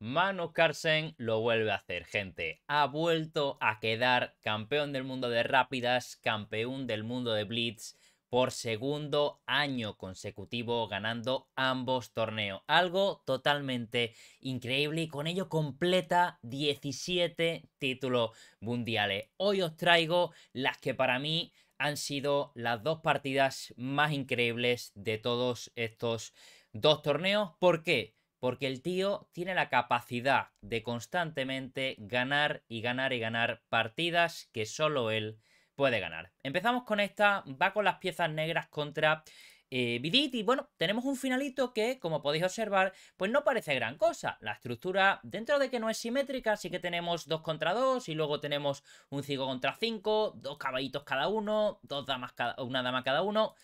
Magnus Carlsen lo vuelve a hacer, gente. Ha vuelto a quedar campeón del mundo de rápidas, campeón del mundo de blitz por segundo año consecutivo, ganando ambos torneos. Algo totalmente increíble y con ello completa 17 títulos mundiales. Hoy os traigo las que para mí han sido las dos partidas más increíbles de todos estos dos torneos. ¿Por qué? Porque el tío tiene la capacidad de constantemente ganar y ganar y ganar partidas que solo él puede ganar. Empezamos con esta, va con las piezas negras contra Vidit y bueno, tenemos un finalito que, como podéis observar, pues no parece gran cosa. La estructura, dentro de que no es simétrica, sí que tenemos 2 contra 2 y luego tenemos un 5 contra 5, 2 caballitos cada uno, 2 damas cada, una dama cada uno.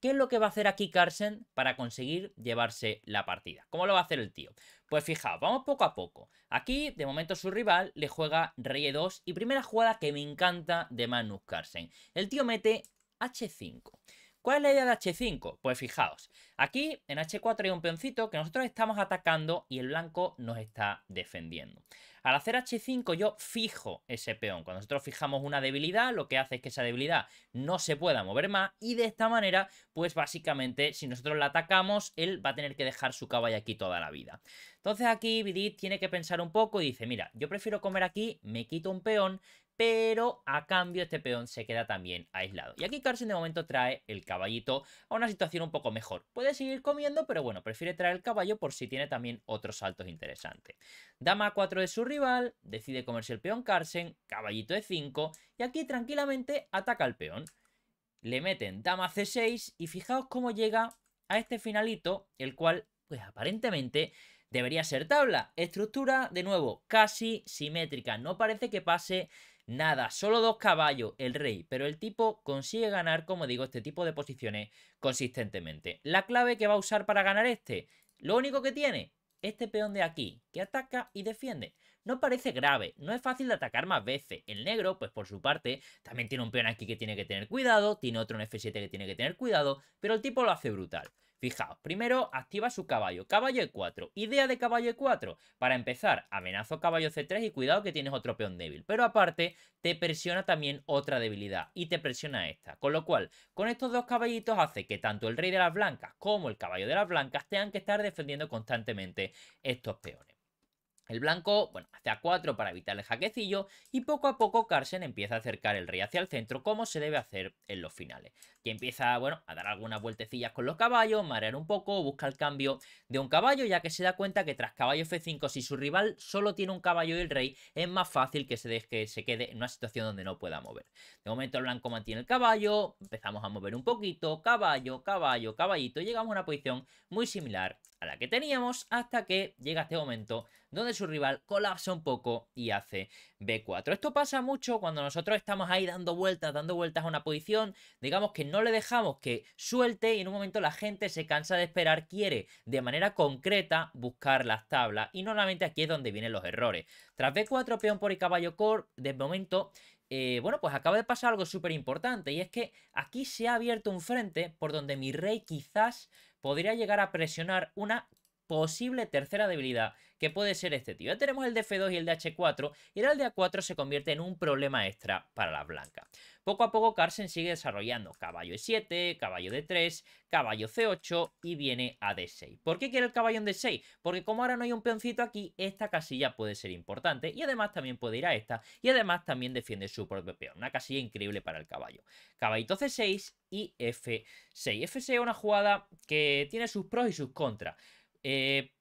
¿Qué es lo que va a hacer aquí Carlsen para conseguir llevarse la partida? ¿Cómo lo va a hacer el tío? Pues fijaos, vamos poco a poco. Aquí, de momento, su rival le juega rey e2 y primera jugada que me encanta de Magnus Carlsen. El tío mete h5. ¿Cuál es la idea de h5? Pues fijaos, aquí en h4 hay un peoncito que nosotros estamos atacando y el blanco nos está defendiendo. Al hacer h5 yo fijo ese peón. Cuando nosotros fijamos una debilidad, lo que hace es que esa debilidad no se pueda mover más y de esta manera, pues básicamente, si nosotros la atacamos, él va a tener que dejar su caballo aquí toda la vida. Entonces aquí Vidit tiene que pensar un poco y dice, mira, yo prefiero comer aquí, me quito un peón, pero a cambio este peón se queda también aislado. Y aquí Carlsen de momento trae el caballito a una situación un poco mejor. Puede seguir comiendo, pero bueno, prefiere traer el caballo por si tiene también otros saltos interesantes. Dama a4 de su rival, decide comerse el peón Carlsen, caballito e5, y aquí tranquilamente ataca al peón. Le meten dama c6 y fijaos cómo llega a este finalito, el cual, pues aparentemente, debería ser tabla. Estructura, de nuevo, casi simétrica, no parece que pase nada, solo 2 caballos, el rey, pero el tipo consigue ganar, como digo, este tipo de posiciones consistentemente. La clave que va a usar para ganar lo único que tiene, este peón de aquí, que ataca y defiende. No parece grave, no es fácil de atacar más veces. El negro, pues por su parte, también tiene un peón aquí que tiene que tener cuidado, tiene otro en F7 que tiene que tener cuidado, pero el tipo lo hace brutal. Fijaos, primero activa su caballo, caballo e4, idea de caballo e4, para empezar amenazo caballo c3 y cuidado que tienes otro peón débil, pero aparte te presiona también otra debilidad y te presiona esta, con lo cual con estos 2 caballitos hace que tanto el rey de las blancas como el caballo de las blancas tengan que estar defendiendo constantemente estos peones. El blanco, bueno, hace a4 para evitar el jaquecillo y poco a poco Carlsen empieza a acercar el rey hacia el centro, como se debe hacer en los finales. Que empieza, bueno, a dar algunas vueltecillas con los caballos, marear un poco, busca el cambio de un caballo, ya que se da cuenta que tras caballo f5, si su rival solo tiene un caballo y el rey, es más fácil que se quede en una situación donde no pueda mover. De momento el blanco mantiene el caballo, empezamos a mover un poquito, caballo, caballo, caballito, y llegamos a una posición muy similar a la que teníamos hasta que llega este momento donde su rival colapsa un poco y hace b4. Esto pasa mucho cuando nosotros estamos ahí dando vueltas a una posición, digamos que no le dejamos que suelte y en un momento la gente se cansa de esperar, quiere de manera concreta buscar las tablas y normalmente aquí es donde vienen los errores. Tras b4, peón por y caballo cor, de momento, bueno, pues acaba de pasar algo súper importante y es que aquí se ha abierto un frente por donde mi rey quizás podría llegar a presionar una posible tercera debilidad que puede ser este tío. Ya tenemos el de F2 y el de H4 y el de A4 se convierte en un problema extra para las blancas. Poco a poco Carlsen sigue desarrollando caballo E7, caballo D3, caballo C8 y viene a D6. ¿Por qué quiere el caballo en D6? Porque como ahora no hay un peoncito aquí, esta casilla puede ser importante y además también puede ir a esta y además también defiende su propio peón. Una casilla increíble para el caballo. Caballito C6 y F6. F6 es una jugada que tiene sus pros y sus contras.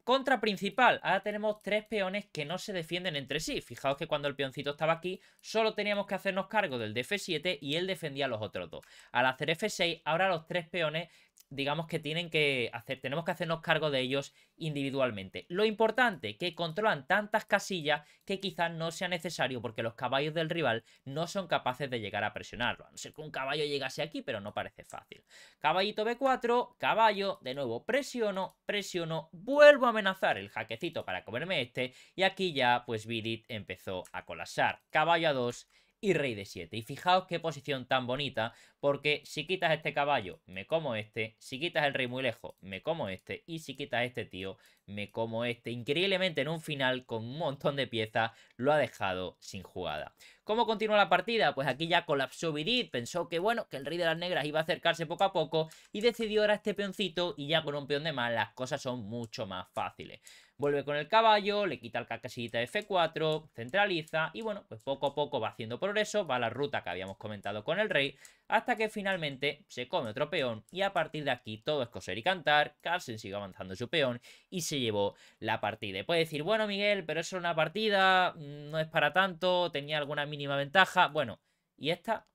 Contra principal, ahora tenemos 3 peones que no se defienden entre sí. Fijaos que cuando el peoncito estaba aquí, solo teníamos que hacernos cargo del de F7 y él defendía a los otros 2. Al hacer F6, ahora los 3 peones, digamos que tenemos que hacernos cargo de ellos individualmente. Lo importante, que controlan tantas casillas que quizás no sea necesario porque los caballos del rival no son capaces de llegar a presionarlo. A no ser que un caballo llegase aquí, pero no parece fácil. Caballito B4, caballo, de nuevo presiono, presiono, vuelvo a amenazar el jaquecito para comerme y aquí ya pues Vidit empezó a colapsar. Caballo a 2, y rey de 7. Y fijaos qué posición tan bonita, porque si quitas este caballo, me como este. Si quitas el rey muy lejos, me como este. Y si quitas este tío, me como este. Increíblemente, en un final, con un montón de piezas, lo ha dejado sin jugada. ¿Cómo continúa la partida? Pues aquí ya colapsó Vidit. Pensó que, bueno, que el rey de las negras iba a acercarse poco a poco y decidió ahora este peoncito, y ya con un peón de más las cosas son mucho más fáciles. Vuelve con el caballo, le quita el casillita de F4, centraliza y bueno, pues poco a poco va haciendo progreso, va a la ruta que habíamos comentado con el rey, hasta que finalmente se come otro peón y a partir de aquí todo es coser y cantar. Carlsen sigue avanzando su peón y se llevó la partida. Y puede decir, bueno Miguel, pero eso es una partida, no es para tanto, tenía alguna mínima ventaja. Bueno, y esta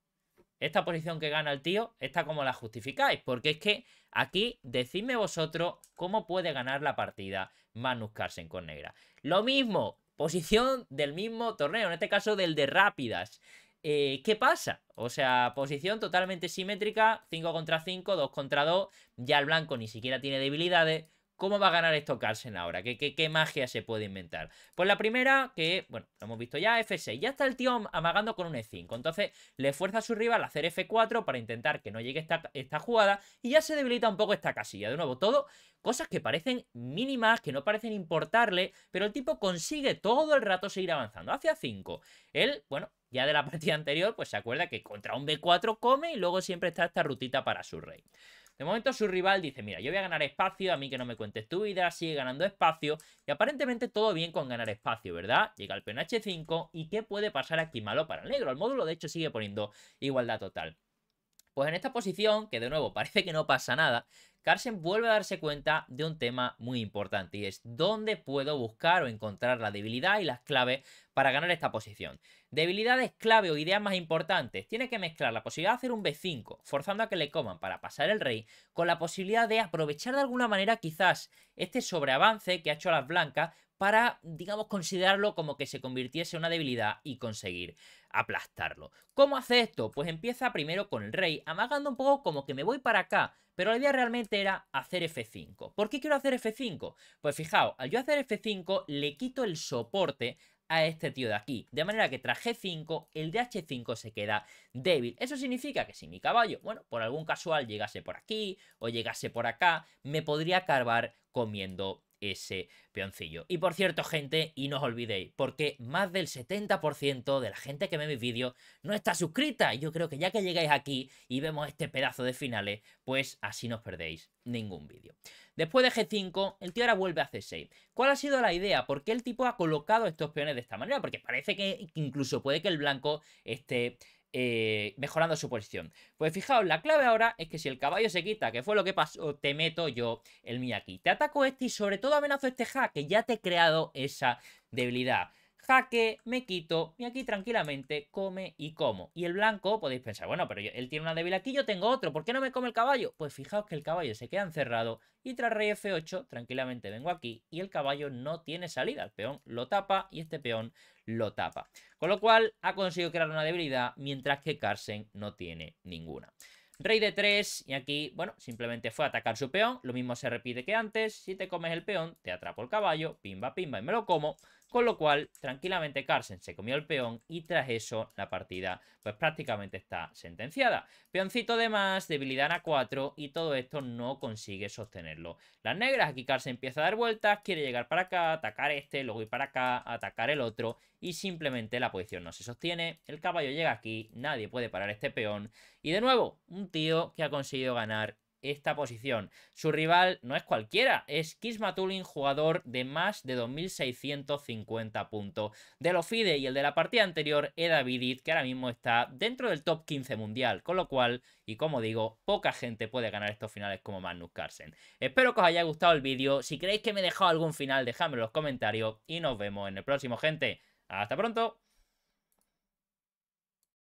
posición que gana el tío, ¿esta cómo la justificáis? Porque es que aquí decidme vosotros cómo puede ganar la partida Magnus Carlsen con negra. Lo mismo, posición del mismo torneo, en este caso del de rápidas. ¿Qué pasa? O sea, posición totalmente simétrica, 5 contra 5, 2 contra 2, ya el blanco ni siquiera tiene debilidades. ¿Cómo va a ganar esto Carlsen ahora? ¿Qué magia se puede inventar? Pues la primera, que, bueno, lo hemos visto ya, F6. Ya está el tío amagando con un E5. Entonces, le fuerza a su rival a hacer F4 para intentar que no llegue esta jugada. Y ya se debilita un poco esta casilla. De nuevo, todo cosas que parecen mínimas, que no parecen importarle. Pero el tipo consigue todo el rato seguir avanzando. Hacia 5. Él, bueno, ya de la partida anterior, pues se acuerda que contra un B4 come y luego siempre está esta rutita para su rey. De momento su rival dice, mira, yo voy a ganar espacio, a mí que no me cuentes tu vida, sigue ganando espacio. Y aparentemente todo bien con ganar espacio, ¿verdad? Llega el peón H5 y ¿qué puede pasar aquí malo para el negro? El módulo de hecho sigue poniendo igualdad total. Pues en esta posición, que de nuevo parece que no pasa nada, Carlsen vuelve a darse cuenta de un tema muy importante y es dónde puedo buscar o encontrar la debilidad y las claves para ganar esta posición. Debilidades clave o ideas más importantes. Tiene que mezclar la posibilidad de hacer un B5, forzando a que le coman para pasar el rey, con la posibilidad de aprovechar de alguna manera quizás este sobreavance que ha hecho las blancas para, digamos, considerarlo como que se convirtiese en una debilidad y conseguir aplastarlo. ¿Cómo hace esto? Pues empieza primero con el rey, amagando un poco como que me voy para acá, pero la idea realmente era hacer F5. ¿Por qué quiero hacer F5? Pues fijaos, al yo hacer F5 le quito el soporte a este tío de aquí, de manera que tras G5 el de H5 se queda débil. Eso significa que si mi caballo, bueno, por algún casual llegase por aquí o llegase por acá, me podría carvar comiendo ese peoncillo. Y por cierto, gente, y no os olvidéis, porque más del 70% de la gente que ve mis vídeos no está suscrita, y yo creo que ya que llegáis aquí y vemos este pedazo de finales, pues así no os perdéis ningún vídeo. Después de G5, el tío ahora vuelve a C6. ¿Cuál ha sido la idea? ¿Por qué el tipo ha colocado estos peones de esta manera? Porque parece que incluso puede que el blanco esté mejorando su posición. Pues fijaos, la clave ahora es que si el caballo se quita, que fue lo que pasó, te meto yo el mío aquí. Te ataco este y sobre todo amenazo este jaque, ya te he creado esa debilidad. Jaque, me quito y aquí tranquilamente come y como. Y el blanco podéis pensar, bueno, pero él tiene una débil aquí, yo tengo otro, ¿por qué no me come el caballo? Pues fijaos que el caballo se queda encerrado y tras rey F8 tranquilamente vengo aquí y el caballo no tiene salida. El peón lo tapa y este peón lo tapa. Con lo cual ha conseguido crear una debilidad, mientras que Carlsen no tiene ninguna. Rey de 3 y aquí, bueno, simplemente fue a atacar su peón. Lo mismo se repite que antes. Si te comes el peón, te atrapo el caballo, pimba, pimba y me lo como. Con lo cual, tranquilamente Carlsen se comió el peón y tras eso la partida pues prácticamente está sentenciada. Peoncito de más, debilidad en A4 y todo esto no consigue sostenerlo. Las negras, aquí Carlsen empieza a dar vueltas, quiere llegar para acá, atacar este, luego ir para acá, atacar el otro y simplemente la posición no se sostiene. El caballo llega aquí, nadie puede parar este peón y de nuevo un tío que ha conseguido ganar esta posición. Su rival no es cualquiera, es Kismatulin, jugador de más de 2.650 puntos de los FIDE, y el de la partida anterior era Vidit, que ahora mismo está dentro del top 15 mundial, con lo cual, y como digo, poca gente puede ganar estos finales como Magnus Carlsen. Espero que os haya gustado el vídeo, si creéis que me he dejado algún final, dejadme en los comentarios y nos vemos en el próximo, gente. ¡Hasta pronto!